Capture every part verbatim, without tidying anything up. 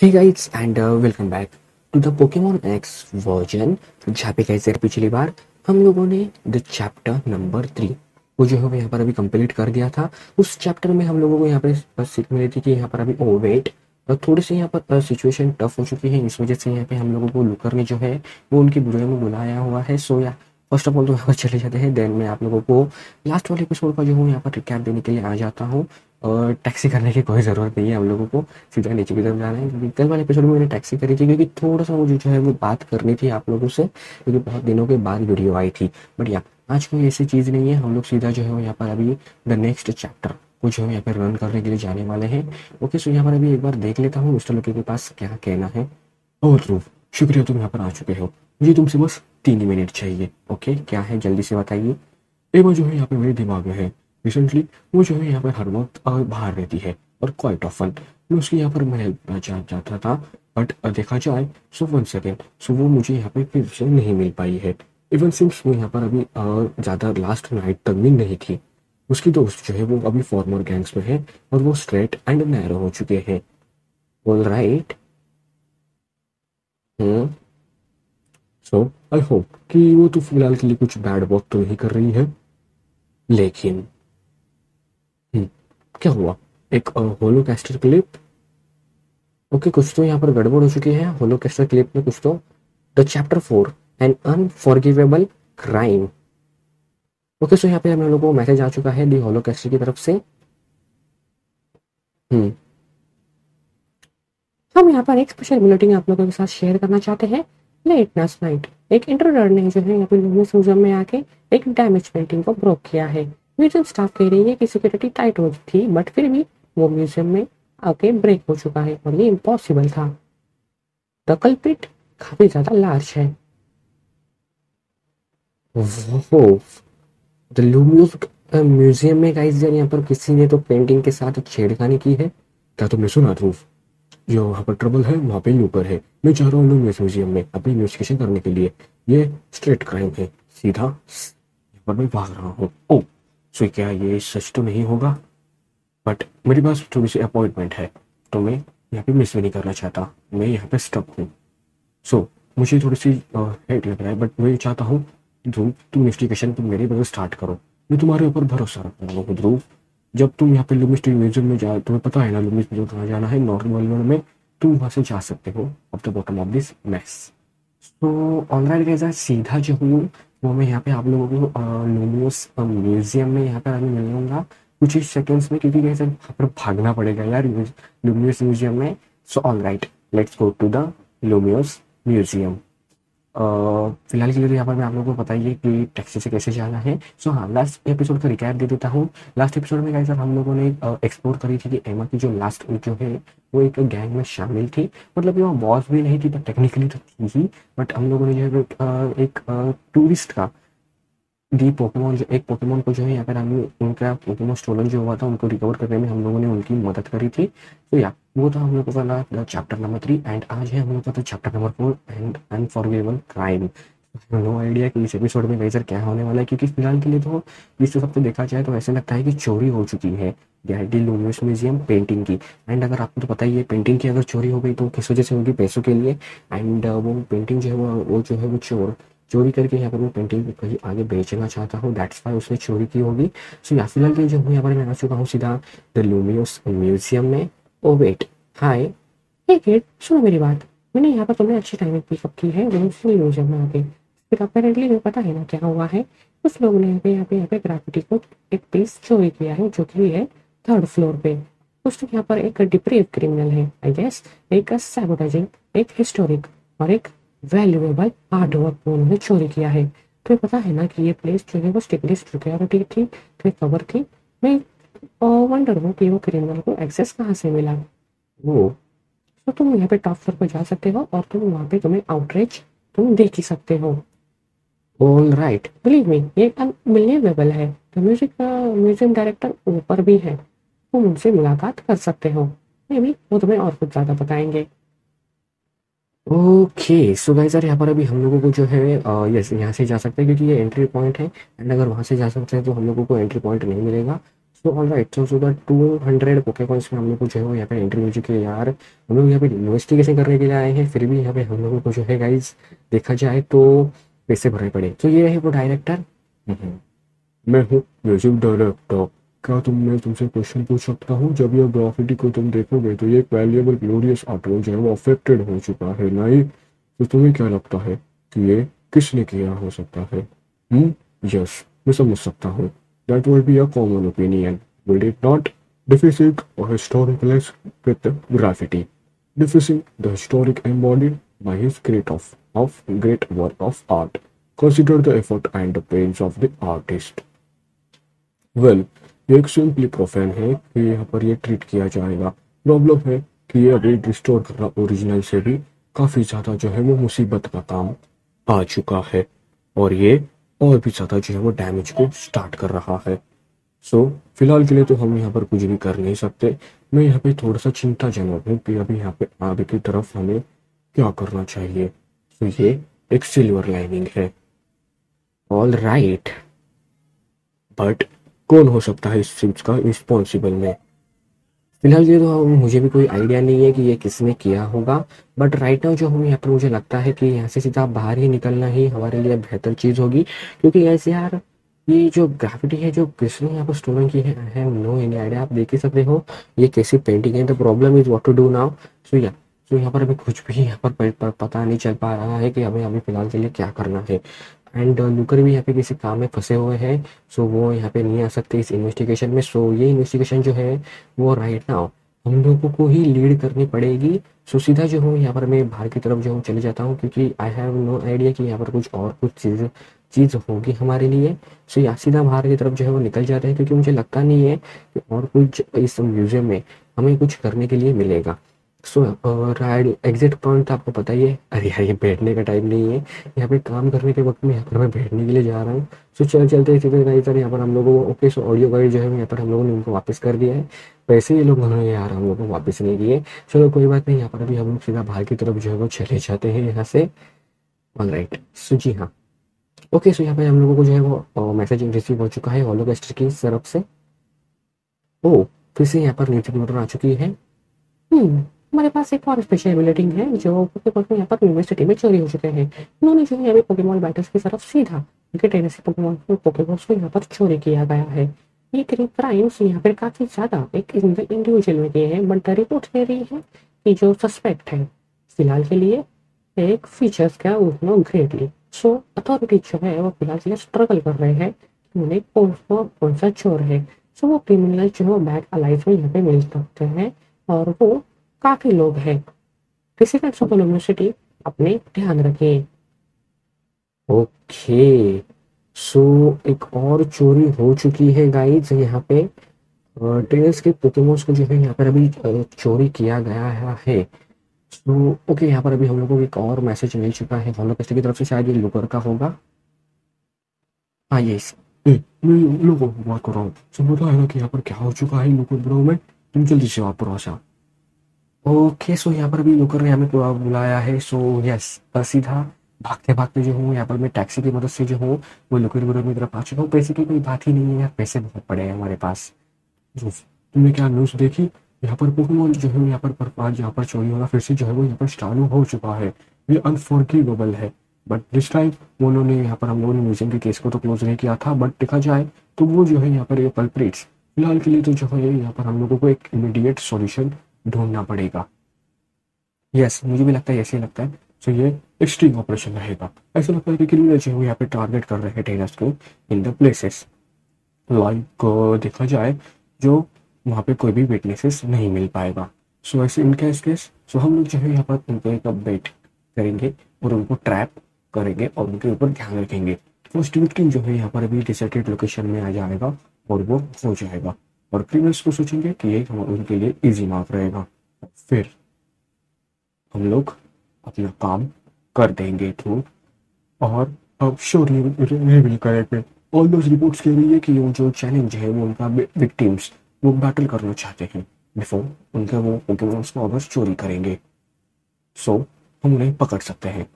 Hey guys and uh, welcome back to the Pokemon X version। जहाँ पे guys पिछली बार हम लोगों ने द चैप्टर नंबर थ्री वो जो है वो यहाँ पर अभी कंप्लीट कर दिया था। उस चैप्टर में हम लोगों को यहाँ पर बस सीख मिली थी कि यहाँ पर अभी ओ वेट थोड़ी सी यहाँ पर सिचुएशन टफ हो चुकी है, इस वजह से यहाँ पे हम लोगों को लुकर ने जो है वो उनकी बुराई में बुलाया हुआ है। सो या फर्स्ट ऑफ ऑल तो यहाँ पर चले जाते हैं, देन मैं आप लोगों को लास्ट वाले एपिसोड का जो हूँ यहाँ पर रिकैप देने के लिए आ जाता हूँ और टैक्सी करने की कोई ज़रूरत नहीं है। हम लोगों को सीधा नीचे की तरफ जाना है क्योंकि कल वाले एपिसोड में मैंने टैक्सी करी थी क्योंकि थोड़ा सा मुझे जो है वो बात करनी थी आप लोगों से क्योंकि बहुत दिनों के बाद वीडियो आई थी। बट या आज कोई ऐसी चीज़ नहीं है, हम लोग सीधा जो है वो यहाँ पर अभी द नेक्स्ट चैप्टर को जो है यहाँ पर रन करने के लिए जाने वाले हैं। ओके सो यहाँ पर अभी एक बार देख लेता हूँ मिस्टर लोके के पास क्या कहना है। और ध्रुव शुक्रिया तुम यहाँ पर आ चुके हो, मुझे तुमसे बस तीन ही मिनट चाहिए। ओके क्या है जल्दी से बताइए। एवं जो है यहाँ पर मेरे दिमाग में है रिसेंटली वो जो है यहाँ पर हर वक्त बाहर रहती है और क्वाइट ऑफन मैं उसकी यहाँ पर मैं हेल्प करना चाह चाहता था बट देखा जाए सो वन सेकेंड सो वो मुझे यहाँ पे फिर से नहीं मिल पाई है। इवन सिंस वो यहाँ पर अभी ज़्यादा लास्ट नाइट तक भी नहीं थी। उसकी दोस्त जो है वो अभी फॉर्मर गैंग्स में है और वो स्ट्रेट एंड नैरो हो चुके हैं। All right so I hope कि वो तो फिलहाल के लिए कुछ बैड वर्क तो नहीं कर रही है। लेकिन क्या हुआ एक होलोकास्टर क्लिप ओके okay, कुछ तो यहाँ पर गड़बड़ हो चुकी है। होलोकास्टर क्लिप में कुछ तो the chapter four an unforgivable crime okay so यहाँ पे हम लोगों को मैसेज आ चुका है दी होलोकास्टर की तरफ से। हम्म हम यहाँ पर एक स्पेशल बुलेटिन आप लोगों के साथ शेयर करना चाहते हैं। लेट लास्ट नाइट एक इंटरनर ने जो है यहाँ पे सूजन में आके एक डैमेज पेंटिंग को ब्रोक किया है। म्यूजियम स्टाफ कह रही है कि सिक्योरिटी टाइट हो थी बट फिर भी वो म्यूजियम में आके ब्रेक हो चुका है और ये इम्पॉसिबल था। द कल्प्रिट काफी ज्यादा लार्ज है। द लूमियस म्यूजियम में गाइस यार यहाँ पर किसी ने तो पेंटिंग के साथ छेड़खानी की है। क्या तुमने सुना ध्रुव? जो वहाँ पर ट्रबल है वहाँ पे लूकर है। मैं चाह रहा हूँ लूमियस म्यूजियम में अपनी इन्वेस्टिगेशन करने के लिए, ये स्ट्रेट क्राइम है। सीधा पर मैं भाग रहा हूँ। ओ सो क्या ये सच तो नहीं होगा? बट मेरे पास थोड़ी सी अपॉइंटमेंट है तो मैं यहाँ पे मिस भी नहीं करना चाहता। मैं यहाँ पे स्टक हूँ सो so, मुझे थोड़ी सी हेट लग रहा है बट मैं चाहता हूँ ध्रुव तुम इन्वेस्टिगेशन पर मेरे बगैर स्टार्ट करो। मैं तुम्हारे ऊपर भरोसा रखता हूँ ध्रुव। जब तुम यहाँ पे लुमिस्ट म्यूजियम में जाओ, तुम्हें पता है ना लुमिस्ट म्यूजियम कहाँ जाना है, नॉर्मल वर्ल्ड में तुम वहाँ से जा सकते हो। अब the bottom of this mess तो ऑनलाइन कैसा सीधा जो हूँ वो मैं यहाँ पे आप लोगों को लूमियस म्यूजियम में यहाँ पर अभी मिल लूँगा कुछ ही सेकेंड्स में क्योंकि कैसे यहाँ पर भागना पड़ेगा यार लूमियस म्यूजियम में। So all right let's go to the लूमियस museum. फिलहाल के लिए तो यहाँ पर मैं आप लोगों को बताइए कि टैक्सी से कैसे जाना है। सो so, हाँ लास्ट एपिसोड का रिकैप दे देता हूँ। लास्ट एपिसोड में गाइस हम लोगों ने एक्सप्लोर करी थी कि एमा की जो लास्ट जो है वो एक गैंग में शामिल थी, मतलब वो बॉस भी नहीं थी बट टेक्निकली तो थी ही। बट हम लोगों ने जो है एक टूरिस्ट का दी पोकेमोन जो एक पोकेमोन को जो है यहाँ पर हम उनका पोकेमोन स्टोलन जो हुआ था उनको रिकवर करने में हम लोगों ने उनकी मदद करी थी। तो या वो था हम लोगों का चैप्टर नंबर थ्री एंड आज है हम लोगों का chapter number four and unforgivable crime. No idea कि इस एपिसोड में गाइस क्या होने वाला है क्योंकि फिलहाल के लिए तो इस सब तो देखा जाए तो ऐसा लगता है कि चोरी हो चुकी है दी लूमियस म्यूजियम पेंटिंग की। एंड अगर आपको तो पता ही है पेंटिंग की अगर चोरी हो गई तो किस वजह से होगी, पैसों के लिए। एंड वो पेंटिंग जो है वो वो जो है वो चोर चोरी करके यहाँ पर मैं पेंटिंग कहीं आगे बेचना चाहता हूँ, दैट्स वाई उसने चोरी की होगी। सो या फिलहाल के जो हूँ यहाँ पर मैं आ चुका हूँ सीधा द लूमियस म्यूजियम में। ओ वेट हाय हे किड सुनो मेरी बात, मैंने यहाँ पर तुमने अच्छी टाइमिंग पिकअप की है लूमियस म्यूजियम में आके। फिर अपेरेंटली तुम्हें पता है ना क्या हुआ है, उस लोग ने यहाँ पे यहाँ पे यहाँ पे ग्राफिटी को एक पीस चोरी किया है जो कि है थर्ड फ्लोर पे। उस लोग यहाँ पर एक डिप्रेव क्रिमिनल है आई गेस, एक सैबोटाइजिंग, एक हिस्टोरिक और एक वैल्यूएबल आर्ट वर्क को उन्होंने चोरी किया है। तुम्हें पता है ना कि ये प्लेस जो है वो स्टिकलिस्ट सिक्योरिटी थी, तो कवर थी। मैं वंडर हूँ कि वो क्रिमिनल को एक्सेस कहाँ से मिला। वो तो तुम यहाँ पे टॉप फ्लोर पर जा सकते हो और तुम वहाँ पे तुम्हें आउटरीच तुम देख ही सकते हो। ऑल राइट बिलीव मी ये अनबिलीवेबल है। तो म्यूजिक म्यूजियम डायरेक्टर ऊपर भी है, तुम उनसे मुलाकात कर सकते हो, मे बी वो तुम्हें और कुछ ज़्यादा बताएंगे। ओके सो गाइस यार यहाँ पर अभी हम लोगों को जो है यस यहाँ से जा सकते हैं क्योंकि ये एंट्री पॉइंट है एंड अगर वहाँ से जा सकते हैं तो हम लोगों को एंट्री पॉइंट नहीं मिलेगा। सो ऑल राइट, सो सुबह टू हंड्रेड पोकेमॉन्स में हम लोग को जो है यहाँ पे एंट्री हो चुकी है यार। हम लोग यहाँ पे इन्वेस्टिगेशन करने के लिए आए हैं, फिर भी यहाँ पे हम लोगों को जो है गाइज देखा जाए तो पैसे भरने पड़े। तो ये है वो डायरेक्टर, मैं हूँ म्यूजिक डायरेक्टर। क्या तुम मैं तुमसे क्वेश्चन पूछ सकता हूँ? जब यह ग्राफिटी को तुम देखोगे तो ये एक वैल्यूएबल ग्लोरियस आर्टवर्क जो है वो अफेक्टेड हो चुका है नहीं, तो तुम्हें क्या लगता है कि ये किसने किया हो सकता है? हम्म, यस, मैं समझ सकता हूँ। That would be a common opinion, would it not? Defacing a historic place with graffiti, defacing the historic embodied by his great of of great work of art. Consider the effort and the pains of the artist. Well, ये एक simply profile है कि यहाँ पर ये treat किया जाएगा। Problem है कि ये अभी डिस्टोर करना ओरिजिनल से भी काफी ज्यादा जो है वो मुसीबत का काम आ चुका है और ये और भी ज्यादा जो है वो डैमेज को स्टार्ट कर रहा है। सो so, फिलहाल के लिए तो हम यहाँ पर कुछ भी कर नहीं सकते। मैं यहाँ पे थोड़ा सा चिंताजनक हूँ कि अभी यहाँ पे आगे की तरफ हमें क्या करना चाहिए। सो so, ये एक सिल्वर लाइनिंग है। ऑल राइट, बट कौन हो सकता है इस चीज का रिस्पॉन्सिबल में? फिलहाल ये तो मुझे भी कोई आइडिया नहीं है कि ये किसने किया होगा, बट राइट नाउ जो हम यहाँ पर मुझे लगता है कि यहाँ से सीधा बाहर ही निकलना ही हमारे लिए बेहतर चीज़ होगी, क्योंकि ऐसे यार ये जो ग्राफिटी है जो किसने यहाँ पर स्टोरन की है, I have no any idea. आप देख ही सकते हो ये कैसी पेंटिंग है। The problem is what to do now. So yeah so यहाँ पर अभी कुछ भी यहाँ पर पता नहीं चल पा रहा है कि हमें अभी फिलहाल के लिए क्या करना है। एंड लूकर भी यहाँ पे किसी काम में फंसे हुए हैं, सो वो यहाँ पे नहीं आ सकते इस इन्वेस्टिगेशन में। सो ये इन्वेस्टिगेशन जो है वो राइट नाउ हम लोगों को ही लीड करनी पड़ेगी। सो सीधा जो हूँ यहाँ पर मैं बाहर की तरफ जो हूँ चले जाता हूँ, क्योंकि आई हैव नो आइडिया कि यहाँ पर कुछ और कुछ चीज़ चीज़ होगी हमारे लिए। सो यहाँ सीधा बाहर की तरफ जो है वो निकल जाते हैं, क्योंकि मुझे लगता नहीं है कि और कुछ इस म्यूजियम में हमें कुछ करने के लिए मिलेगा। सो राइड एग्जिट पॉइंट तो आपको पता ही है। अरे यार ये बैठने का टाइम नहीं है, यहाँ पे काम करने के वक्त में यहाँ पर मैं बैठने के लिए जा रहा हूँ। सो so, चल चलते इसी तरह सर यहाँ पर हम लोगों को ओके। सो ऑडियो गाइड जो है यहाँ पर हम लोगों ने उनको वापस कर दिया है, पैसे ये लोग उन्होंने यार हम लोगों को वापस नहीं किए। चलो कोई बात नहीं, यहाँ पर अभी हम लोग सीधा बाहर की तरफ जो है वो चले जाते हैं यहाँ से। ऑल राइट, सो जी हाँ ओके। सो यहाँ पर हम लोगों को जो है वो मैसेज रिसीव हो चुका है हॉलोकास्ट की तरफ से। ओ फिर से यहाँ पर न्यूट्रिक मोटर आ चुकी है। हमारे पास एक और स्पेशल एबिलिटी है जो पोकेमॉन यहाँ पर यूनिवर्सिटी में चोरी हो चुके हैं। उन्होंने जो है यहाँ पे पोकेमॉन बैटल्स की तरफ सीधा उनके टेनिस पोकेमॉन पोकेमॉन्स को यहाँ पर चोरी किया गया है। ये करीब क्राइम्स यहाँ पर काफ़ी ज़्यादा एक इंडिविजुअल में किए हैं, बट रिपोर्ट दे रही है कि जो सस्पेक्ट है फिलहाल के लिए एक फीचर्स का उतना ग्रेटली। सो अथॉरिटी जो है वो फिलहाल के लिए स्ट्रगल कर रहे हैं कि उन्हें कौन कौन सा चोर है। सो वो क्रिमिनल जो है बैक अलाइव में यहाँ पे मिल सकते हैं और वो काफी लोग हैं। रेसिडेंट्स ऑफ यूनिवर्सिटी अपने ध्यान रखें। ओके सो एक और चोरी हो चुकी है गाइज। यहाँ पे टेनिस के पोकेमॉन्स को जो है यहाँ पर अभी चोरी किया गया है। सो ओके यहाँ पर अभी हम लोगों को एक और मैसेज मिल चुका है हॉलोकास्ट की तरफ से, शायद ये लूकर का होगा। हाँ ये लूकर बात कर रहा हूँ। सो बता है ना कि यहाँ पर क्या हो चुका है लूकर ब्रो में, तुम जल्दी से वापस आओ। ओके सो यहाँ पर भी लूकर ने हमें पूरा बुलाया है। सो यस सीधा भागते भागते जो हूँ यहाँ पर मैं टैक्सी की मदद से जो हूँ वो लूकर ब्रो की तरफ आ चुका हूँ। पैसे की कोई बात ही नहीं है यार, पैसे बहुत पड़े हैं हमारे पास। तुमने क्या न्यूज़ देखी? यहाँ पर पोकेमॉन जो है यहाँ पर आज यहाँ पर चोरी होना फिर से जो है वो यहाँ पर चालू हो चुका है। ये अनफॉरगिवेबल है, बट दिस टाइम उन्होंने यहाँ पर हम लोगों ने म्यूजियम के केस को तो क्लोज नहीं किया था, बट देखा जाए तो वो जो है यहाँ पर ये कल्प्रिट्स फिलहाल के लिए तो जो है यहाँ पर हम लोगों को एक इमीडिएट सोल्यूशन ढूंढना पड़ेगा। यस yes, मुझे भी लगता है ऐसे ही लगता है। सो so, ये एक्सट्रीम ऑपरेशन रहेगा। ऐसा लगता है कि क्रिमिनल जो यहाँ पे टारगेट कर रहे हैं टेनर्स को इन द प्लेसेस लाइक देखा जाए जो वहाँ पे कोई भी विटनेसेस नहीं मिल पाएगा। सो so, ऐसे इनका केस सो हम लोग जो है यहाँ पर उनको एक अपडेट करेंगे और उनको ट्रैप करेंगे और उनके ऊपर ध्यान रखेंगे। फर्स्ट विक्टिम जो है यहाँ पर अभी डिसेटेड लोकेशन में आ जाएगा और वो हो जाएगा और क्रिमिनल्स को सोचेंगे कि ये उनके लिए इजी मार्क रहेगा। फिर हम लोग अपना काम कर देंगे थ्रू और अब श्योर रिवील करेंगे। ऑल दोज रिपोर्ट्स कह रही है कि वो जो चैलेंज है वो उनका विक्टिम्स वो बैटल करना चाहते हैं बिफोर उनके वो पोकेमॉन्स को अगर चोरी करेंगे। सो so, हम उन्हें पकड़ सकते हैं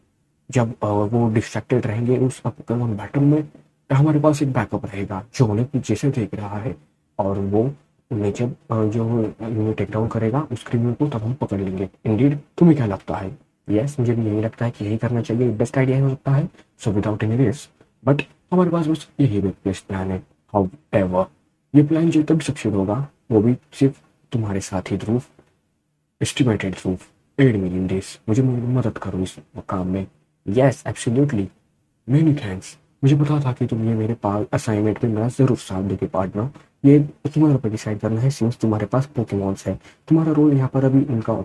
जब वो डिस्ट्रैक्टेड रहेंगे उस पोकेमॉन बैटल में। हमारे पास एक बैकअप रहेगा जो उन्हें पीछे से देख रहा है। और वो उन्हें जब जो उन्हें टेक डाउन करेगा उस क्रिमिनल को तब हम पकड़ लेंगे। इंडीड तुम्हें क्या लगता है? यस yes, मुझे भी यही लगता है कि यही करना चाहिए, बेस्ट आइडिया हो सकता है। So without any risk but हमारे पास बस यही बेस्ट प्लान है। हाउ एवर ये प्लान जो तब सक्सेस होगा वो भी सिर्फ तुम्हारे साथ ही Dhruv, estimated Dhruv eight million days. मुझे मदद करो इस काम में। Yes absolutely, many thanks. मुझे पता था कि तुम ये मेरे पास असाइनमेंट में मेरा जरूर साथ देके पार्टनर। ये तुम्हारे ऊपर डिसाइड करना है सिंस तुम्हारे पास पोकेमॉन्स है। तुम्हारा रोल यहाँ पर अभी उनका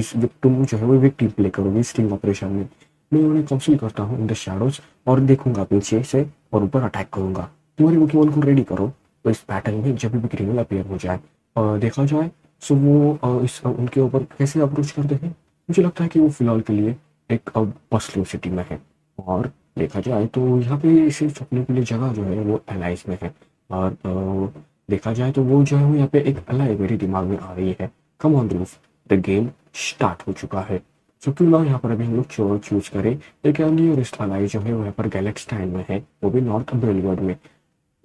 इस तुम जो है वो विक्टिम प्ले करोगे इस टीम ऑपरेशन में। मैं उन्हें काउंसिल करता हूँ इन द शैडोज और देखूंगा पीछे से और ऊपर अटैक करूंगा। तुम्हारे पोकेमॉन को रेडी करो तो इस पैटर्न में जब भी क्रिमिनल अपेयर हो जाए और देखा जाए सो वो इस उनके ऊपर कैसे अप्रोच करते हैं। मुझे लगता है कि वो फिलहाल के लिए एक बस लो सिटी में है और देखा जाए तो यहाँ पे इसे छुपने के लिए जगह जो है वो एलाइज में है और आ, देखा जाए तो वो जो है वो यहाँ पे एक एलाई मेरे दिमाग में आ रही है। Come on Dhruv, the game start हो चुका है। सो क्यों ना यहाँ पर अभी हम लोग चोर चूज करें। एक नियरेस्ट अलाई जो है वो यहाँ पर गैलेक्स टाइम में है, वो भी नॉर्थ बेलवर्ड में।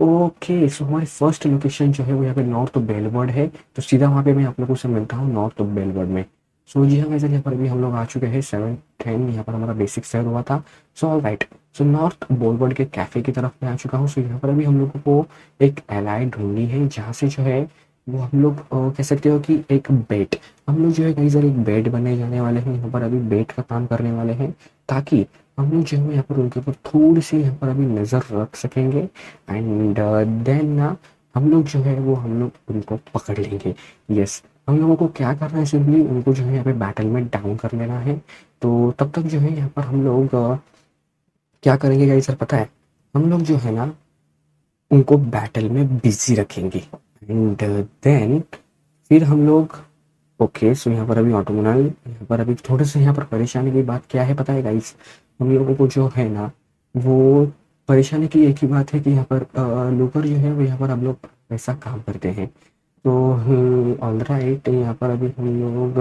ओके सो हमारी फर्स्ट लोकेशन जो है वो यहाँ पे नॉर्थ बेलवर्ड है तो सीधा वहाँ पे मैं आप लोगों से मिलता हूँ नॉर्थ बेलवर्ड में। सो so, जी हाँ वैसे यहाँ पर भी हम लोग आ चुके हैं। सेवन टेन यहाँ पर हमारा बेसिक शेयर हुआ था। So all right, so North Boulevard के कैफे की तरफ मैं आ चुका हूँ। सो so, यहाँ पर भी हम लोगों को एक एलाई ढूंढनी है जहाँ से जो है वो हम लोग कह सकते हो कि एक बेट हम लोग जो है कई सारे एक बेट बने जाने वाले हैं। यहाँ पर अभी बेट का काम करने वाले हैं ताकि हम लोग जो है यहाँ पर उनके ऊपर थोड़ी सी यहाँ पर अभी नज़र रख सकेंगे एंड देन ना हम लोग जो है वो हम लोग उनको पकड़ लेंगे। Yes yes. हम लोगों को क्या करना है सिंपली उनको जो है यहाँ पे बैटल में डाउन कर लेना है। तो तब तक जो है यहाँ पर हम लोग क्या करेंगे गाइस सर पता है, हम लोग जो है ना उनको बैटल में बिजी रखेंगे एंड देन फिर हम लोग ओके। सो यहाँ पर अभी ऑटोमोनल यहाँ पर अभी थोड़े से यहाँ पर परेशानी की बात क्या है पता है गाइस, हम लोगों को जो है ना वो परेशानी की एक ही बात है कि यहाँ पर लूकर जो है वो यहाँ पर हम लोग ऐसा काम करते हैं। तो ऑल राइट यहाँ पर अभी हम लोग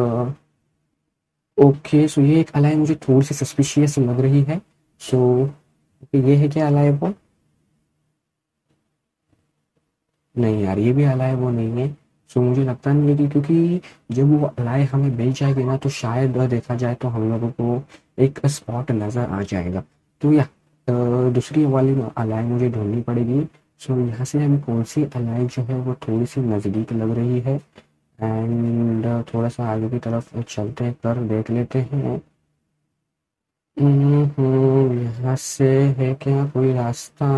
ओके। सो ये एक अलाय मुझे थोड़ी सी सस्पिशियस लग रही है। सो ये है क्या अलाय वो? नहीं यार ये भी अलाय वो नहीं है। सो मुझे लगता नहीं है कि क्योंकि जब वो अलाय हमें बेच जाएगी ना तो शायद देखा जाए तो हम लोगों को एक स्पॉट नजर आ जाएगा। तो या दूसरी वाली अलाय मुझे ढूंढनी पड़ेगी। सो so, यहाँ से हमें कौन सी अलाई जो है वो थोड़ी सी नज़दीक लग रही है एंड थोड़ा सा आगे की तरफ चलते कर देख लेते हैं। यहाँ से है क्या कोई रास्ता?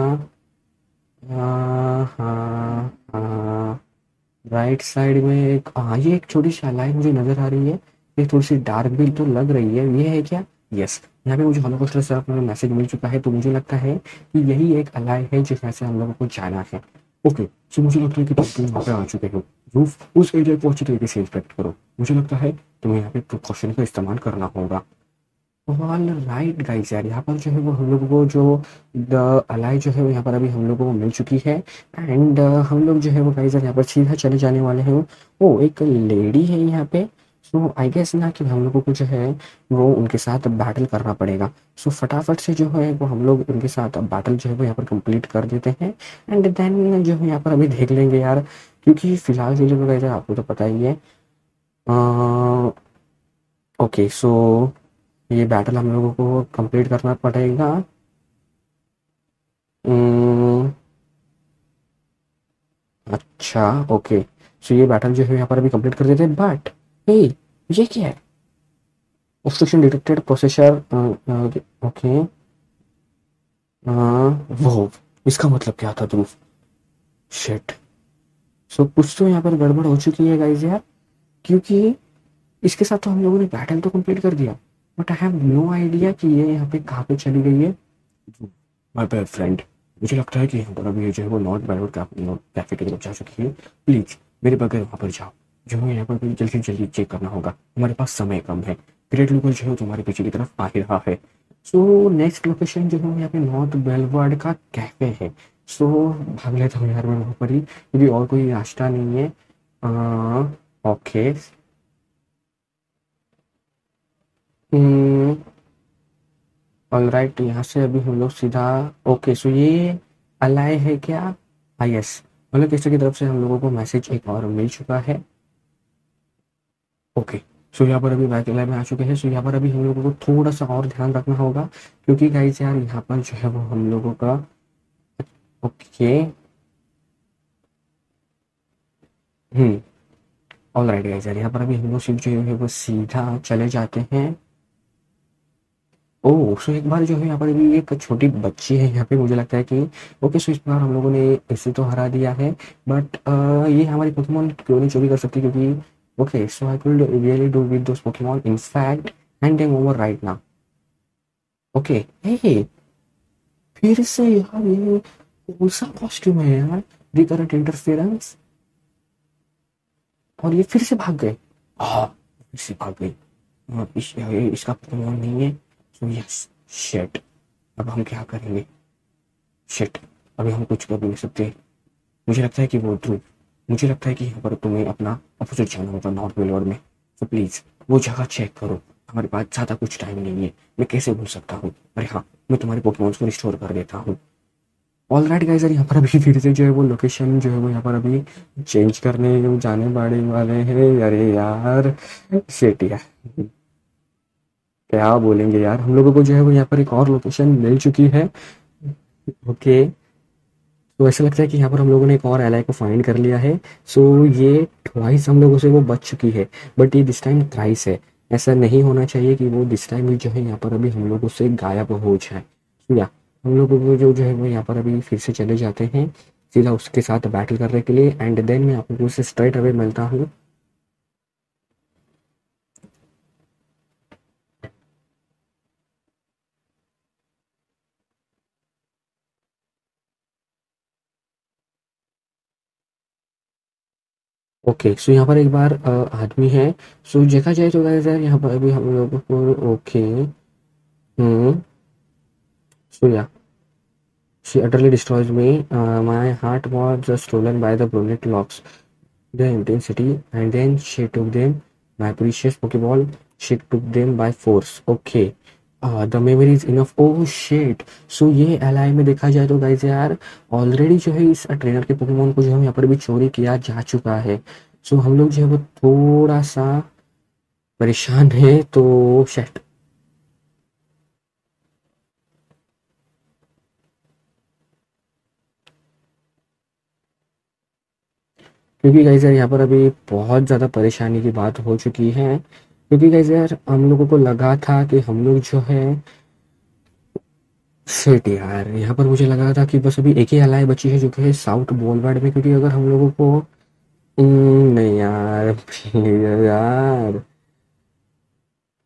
हाँ हाँ हाँ राइट साइड में एक हाँ ये एक छोटी सी अलाई मुझे नज़र आ रही है। ये थोड़ी सी डार्क भी तो लग रही है। ये है क्या? Yes yes. यहाँ पे मुझे हॉलोकॉस्ट से अपना मैसेज मिल चुका है तो मुझे लगता है कि यही एक अलाय है जिसमें से हम लोगों को जाना है। ओके सो मुझे लगता है कि तुम यहाँ पे आ चुके हो। रूफ उस एरिया को अच्छी तरीके से इंस्पेक्ट करो। मुझे लगता है तुम्हें यहाँ पे प्रिकॉशन का इस्तेमाल करना होगा। ऑल राइट गाइस यार यहाँ पर जो है वो हम लोगों को जो द अलाय जो है वो यहाँ पर अभी हम लोगों को मिल चुकी है एंड हम लोग जो है वो गाइस यार यहाँ पर सीधा चले जाने वाले हैं। वो एक लेडी है यहाँ पे। सो आई गेस ना कि हम लोगों को जो है वो उनके साथ बैटल करना पड़ेगा। सो so, फटाफट से जो है वो हम लोग उनके साथ बैटल जो है वो यहाँ पर कंप्लीट कर देते हैं एंड देन जो है यहाँ पर अभी देख लेंगे यार क्योंकि फिलहाल के लिए गाइस आपको तो पता ही है। ओके सो ये बैटल हम लोगों को कंप्लीट करना पड़ेगा। अच्छा ओके सो ये बैटल जो है यहाँ पर अभी कंप्लीट कर देते हैं। बट Hey, ये क्या है? ऑब्स्ट्रक्शन डिटेक्टेड प्रोसेसर ओके वो इसका मतलब क्या था ध्रुव? शिट सो कुछ तो यहाँ पर गड़बड़ हो चुकी है गाइज यार क्योंकि इसके साथ तो हम लोगों ने बैटल तो कंप्लीट कर दिया but I have no idea कि ये यहाँ पे कहाँ पे चली गई है। माय बेस्ट फ्रेंड मुझे लगता है कि यहाँ पर अभी जो है वो नॉट बैटल कैफे की तरफ जा चुकी है। प्लीज मेरे बगैर वहाँ पर जाओ। जो है यहाँ पर जल्दी से जल्दी चेक करना होगा, हमारे पास समय कम है। ग्रेट लूकर जो है तुम्हारे पीछे की तरफ आ ही रहा है। सो नेक्स्ट लोकेशन जो है यहाँ पे नॉर्थ बेलवर्ड का कैफे है। सो so, भाग लेता हूँ यार मैं वहाँ पर ही क्योंकि और कोई रास्ता नहीं है। ओके ऑल राइट यहाँ से अभी हम लोग सीधा ओके। सो ये अलाय है क्या? आई एस मतलब पिक्चर की तरफ से हम लोगों को मैसेज एक और मिल चुका है। ओके सो यहाँ पर अभी बैक लाइन में आ चुके हैं। सो यहाँ पर अभी हम लोगों को थोड़ा सा और ध्यान रखना होगा क्योंकि गाइस यार यहाँ पर जो है वो हम लोगों का okay hmm all right guys यार यहाँ पर अभी हम लोग सिर्फ जो है वो सीधा चले जाते हैं। ओह सो एक बार जो है यहाँ पर अभी एक छोटी बच्ची है यहाँ पे, मुझे लगता है कि ओके सो इस बार हम लोगों ने इसे तो हरा दिया है बट ये हमारी पोकेमॉन क्यों नहीं चोरी कर सकती क्योंकि okay so I could really do with those Pokemon in fact hand them over right now. Okay फिर से यार ये कौन सा कॉस्ट्यूम है यार, दी करंट इंटरफेरेंस और ये फिर से भाग गए। हाँ फिर से भाग गई, इसका पोकेमॉन नहीं है। यस शिट अब हम क्या करेंगे, शिट अभी हम कुछ कर नहीं सकते। मुझे लगता है कि वो ध्रुव, मुझे लगता है कि यहाँ पर तुम्हें अपना अपोजिट जाना होगा नॉर्थ वेलोर में, तो प्लीज वो जगह चेक करो। हमारे पास ज्यादा कुछ टाइम नहीं है, मैं कैसे भूल सकता हूँ। अरे हाँ मैं तुम्हारे पोकेमॉन्स को रिस्टोर कर देता हूँ। ऑल राइट गाइस यहाँ पर अभी फिर से जो है वो लोकेशन जो है वो यहाँ पर अभी चेंज करने जाने वाले वाले हैं। अरे यार शिट यार क्या बोलेंगे यार, हम लोगों को जो है वो यहाँ पर एक और लोकेशन मिल चुकी है। ओके तो ऐसा लगता है कि यहाँ पर हम लोगों ने एक और एलाई को फाइंड कर लिया है। सो ये ट्वाइस हम लोगों से वो बच चुकी है बट ये दिस टाइम थ्राइस है। ऐसा नहीं होना चाहिए कि वो दिस टाइम भी जो है यहाँ पर अभी हम लोगों से गायब हो जाए। या हम लोगों को जो जो है वो यहाँ पर अभी फिर से चले जाते हैं सीधा उसके साथ बैटल करने के लिए एंड देन मैं आप लोगों से स्ट्रेट अवे मिलता हूँ। ओके सो यहाँ पर एक बार आदमी है। सो देखा जाए तो गाइस यार यहाँ पर अभी हम लोगों को ओके हम्म सो या she utterly destroys me, my heart was stolen by the brunette locks the intensity and then she took them my precious Poké Ball, she took them by force. Okay the memories enough. Oh shit so ये LI में देखा जाए तो guys यार already जो है इस trainer के पोकेमॉन को जो है यहाँ पर भी चोरी किया जा चुका है। सो so, हम लोग जो है वो थोड़ा सा परेशान है। तो शेट क्योंकि गाइस यार यहाँ पर अभी बहुत ज्यादा परेशानी की बात हो चुकी है क्योंकि गाइस यार हम लोगों को लगा था कि हम लोग जो है सेट यार यहाँ पर मुझे लगा था कि बस अभी एक ही अलाई बची है जो कि है साउथ बोलवार्ड में क्योंकि अगर हम लोगों को नहीं यार यार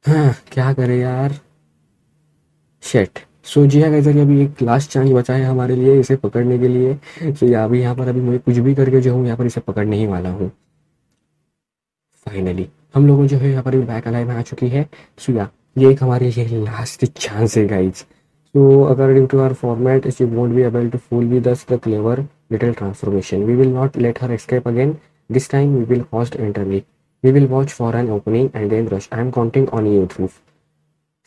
हाँ क्या करें यार शेट। सो जी हाँ गाइस यार अभी एक लास्ट चांस बचा है हमारे लिए इसे पकड़ने के लिए। सो यहाँ अभी यहाँ पर अभी मुझे कुछ भी करके जो हूँ यहाँ पर इसे पकड़ने ही वाला हूँ। फाइनली हम लोगों जो है यहाँ पर भी बैक अलाइव में आ चुकी है। सो या ये एक हमारी ये लास्ट चांस है गाइज। सो अगर due to our format you won't be able to fool with us the clever little transformation, we will not let her escape again, this time we will host entirely, we will watch for an opening and then rush, I am counting on you proof.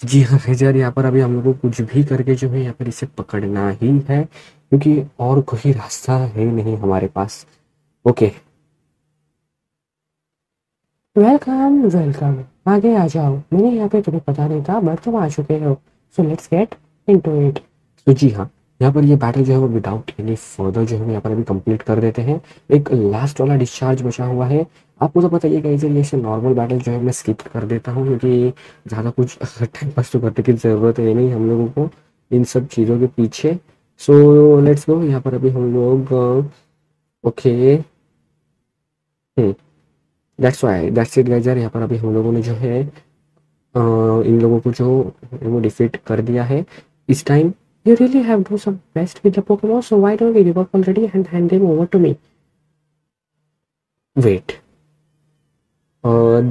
जी हाँ यार यहाँ पर अभी हम लोग को कुछ भी करके जो है यहाँ पर इसे पकड़ना ही है क्योंकि और कोई रास्ता है नहीं हमारे पास। ओके वेलकम वेलकम आगे आ जाओ, मैंने यहाँ पे तुम्हें पता नहीं था बट तुम आ चुके हो। So let's get into it. So जी हाँ यहाँ पर ये बैटल जो है वो विदाउट एनी फर्दर जो है यहाँ पर अभी कंप्लीट कर देते हैं। एक लास्ट वाला डिस्चार्ज बचा हुआ है। आपको तो पता ही है गाइस ये नॉर्मल बैटल जो है मैं स्किप कर देता हूँ क्योंकि ज़्यादा कुछ टाइम पास तो करने की जरूरत है नहीं हम लोगों को इन सब चीज़ों के पीछे। सो लेट्स गो यहाँ पर अभी हम लोग okay hmm that's why that's it guys यार यहाँ पर अभी हम लोगों ने जो है आ, इन लोगों को जो वो डिफीट कर दिया है। इस time you really have do some best with the Pokemon, so why don't you give up already and hand them over to me. Wait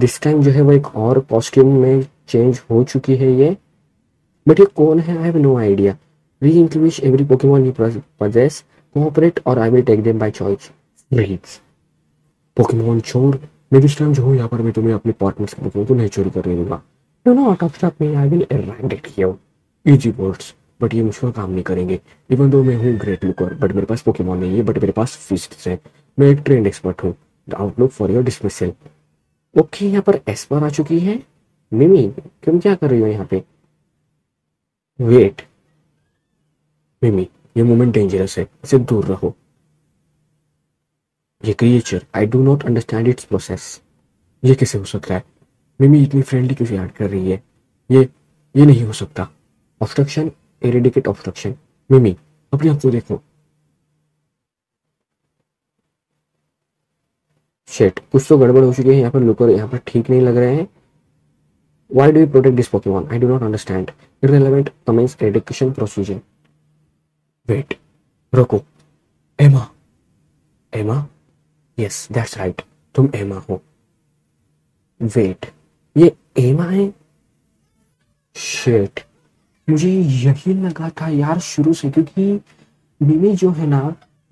this time जो है वो एक और कॉस्ट्यूम में चेंज हो चुकी है ये, बट ये कौन है I have no idea. We include every Pokemon you possess, cooperate और I will take them by choice. Breeds Pokemon छोड़, मैं इस टाइम जो हूँ यहाँ पर मैं तुम्हें अपने पार्टनर्स को नहीं चोरी करने दूंगा। Do not obstruct me, I will eradicate you. Easy words but ये मुझको काम नहीं करेंगे। इवन दो मैं हूँ ग्रेट लुकर बट मेरे पास पोकेमॉन नहीं है, बट मेरे पास फिस्ट है, मैं एक ट्रेंड एक्सपर्ट हूँ। The outlook for your dismissal. Okay यहाँ पर एस्पर आ चुकी है। मिमी तुम क्या कर रही हो यहाँ पे? वेट मिमी, ये मोमेंट डेंजरस है, इससे दूर रहो। ये creature I do not understand its process. ये कैसे हो सकता है? मिमी इतनी फ्रेंडली कैसे ऐड कर रही है? ये ये नहीं हो सकता। Obstruction, eradicate obstruction. मिमी अपने आप को देखो। शेट कुछ तो गड़बड़ हो चुकी है यहाँ पर। लुकर यहाँ पर ठीक नहीं लग रहे हैं। Why do you protect this Pokemon? I do not understand. Irrelevant comments eradication procedure. Wait रुको, Emma Emma yes that's right, तुम एमा हो। वेट ये एमा है? शेट मुझे यही लगा था यार शुरू से, क्योंकि मिमी जो है ना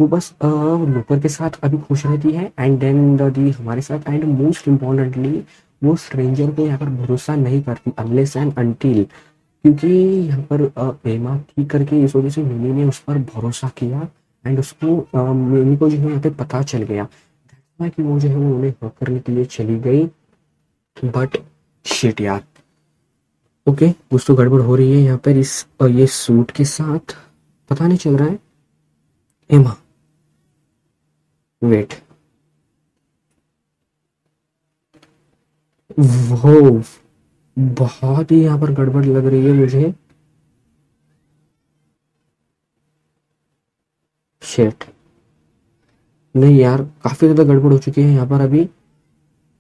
वो बस लुकर के साथ अभी खुश रहती है एंड देन दी हमारे साथ, एंड मोस्ट इम्पोर्टेंटली वो स्ट्रेंजर को यहाँ पर भरोसा नहीं करती अनलेस एंड अनटिल, क्योंकि यहाँ पर एमा थी करके इस वजह से मिमी ने उस पर भरोसा किया एंड उसको मिमी को जो है यहाँ पे पता चल गया कि वो जो है वो उन्हें हक करने के लिए चली गई। बट शिट यार ओके okay, कुछ तो गड़बड़ हो रही है यहाँ पर इस और ये सूट के साथ, पता नहीं चल रहा है। एमा वेट वो बहुत ही यहाँ पर गड़बड़ लग रही है मुझे। शेट नहीं यार काफी ज्यादा गड़बड़ हो चुकी है यहाँ पर अभी।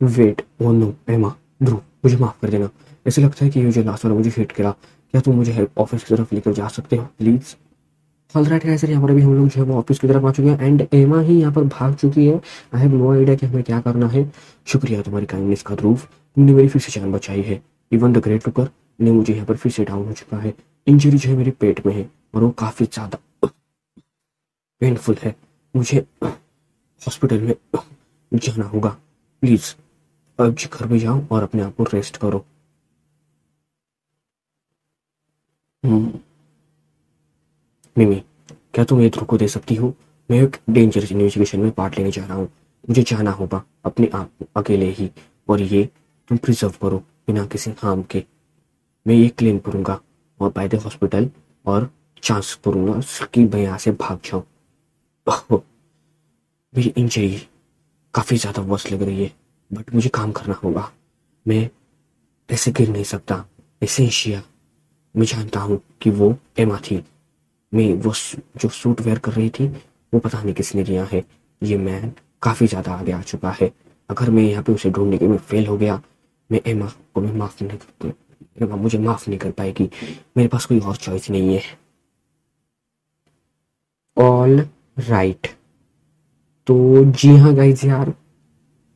वेट ओ नो एमा, ध्रुव मुझे माफ कर देना, ऐसे लगता है कि ये जो लास्ट वाला मुझे हिट करा, क्या तुम मुझे हेल्प ऑफिस की तरफ लेकर जा सकते हो प्लीज? ऑलराइट गाइस यहाँ पर अभी हम लोग जो है वो ऑफिस की तरफ आ चुके हैं एंड एमा ही यहाँ पर भाग चुकी है। आई हैव नो आइडिया कि हमें क्या करना है। शुक्रिया तुम्हारी काइंडनेस का ध्रुव, तुमने मेरी फिर से जान बचाई है। इवन द ग्रेट लुकर ने मुझे यहाँ पर फिर से डाउन हो चुका है। इंजरी जो है मेरे पेट में है और वो काफी ज्यादा पेनफुल है, मुझे हॉस्पिटल में जाना होगा। प्लीज अब घर में जाओ और अपने आप को रेस्ट करो। मिमी क्या तुम ये ध्रुव को दे सकती हो? मैं एक डेंजरस इन्वेस्टिगेशन में पार्ट लेने जा रहा हूँ, मुझे जाना होगा अपने आप अकेले ही, और ये तुम प्रिजर्व करो बिना किसी हार्म के। मैं ये क्लेम करूँगा और बाय द हॉस्पिटल और चांस करूँगा कि मैं यहाँ से भाग जाऊँ। मेरी इंजरी काफ़ी ज़्यादा वर्स लग रही है बट मुझे काम करना होगा, मैं ऐसे गिर नहीं सकता। एसेंशिया मैं जानता हूँ कि वो एमा थी, मैं वो जो सूट वेयर कर रही थी वो पता नहीं किसने दिया है। ये मैन काफ़ी ज़्यादा आगे आ चुका है, अगर मैं यहाँ पे उसे ढूंढने के में फेल हो गया, मैं एमा को मैं माफ़ नहीं कर एमा मुझे माफ़ नहीं कर पाएगी, मेरे पास कोई और चॉइस नहीं है। ऑल राइट तो जी हाँ गाइज यार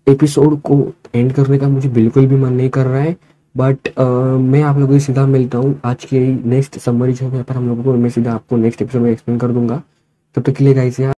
एपिसोड को एंड करने का मुझे बिल्कुल भी मन नहीं कर रहा है, बट uh, मैं आप लोगों से सीधा मिलता हूँ आज की नेक्स्ट समरी जो है पर हम लोगों को, मैं सीधा आपको नेक्स्ट एपिसोड में एक्सप्लेन कर दूंगा। तब तक के लिए गाइस यार।